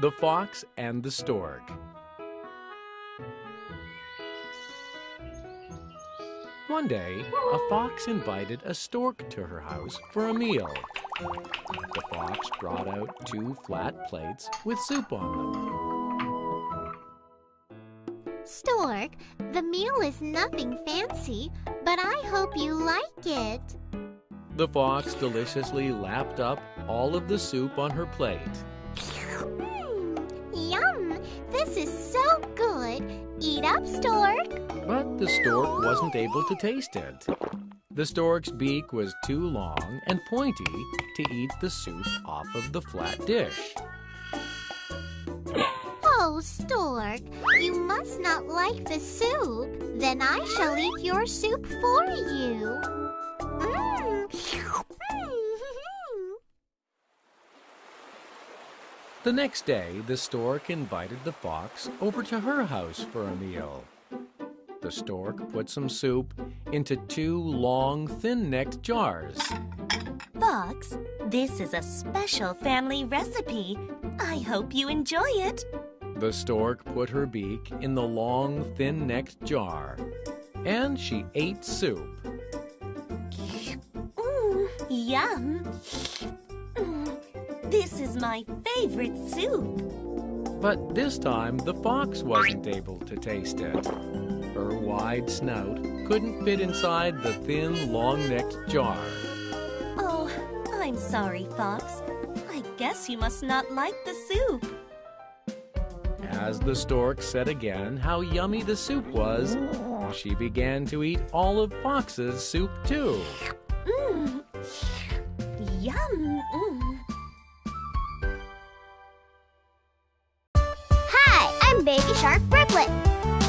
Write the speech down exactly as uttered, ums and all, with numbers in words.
The Fox and the Stork. One day, a fox invited a stork to her house for a meal. The fox brought out two flat plates with soup on them. Stork, the meal is nothing fancy, but I hope you like it. The fox deliciously lapped up all of the soup on her plate. Mm, yum! This is so good! Eat up, stork! But the stork wasn't able to taste it. The stork's beak was too long and pointy to eat the soup off of the flat dish. Oh, stork, you must not like the soup. Then I shall eat your soup for you. Mm. The next day, the stork invited the fox over to her house for a meal. The stork put some soup into two long, thin-necked jars. Fox, this is a special family recipe. I hope you enjoy it. The stork put her beak in the long, thin-necked jar, and she ate soup. Mmm, yum! This is my favorite soup. But this time, the fox wasn't able to taste it. Her wide snout couldn't fit inside the thin, long-necked jar. Oh, I'm sorry, Fox. I guess you must not like the soup. As the stork said again how yummy the soup was, she began to eat all of Fox's soup, too. Mmm. Yum. Mm. Baby Shark Brooklyn.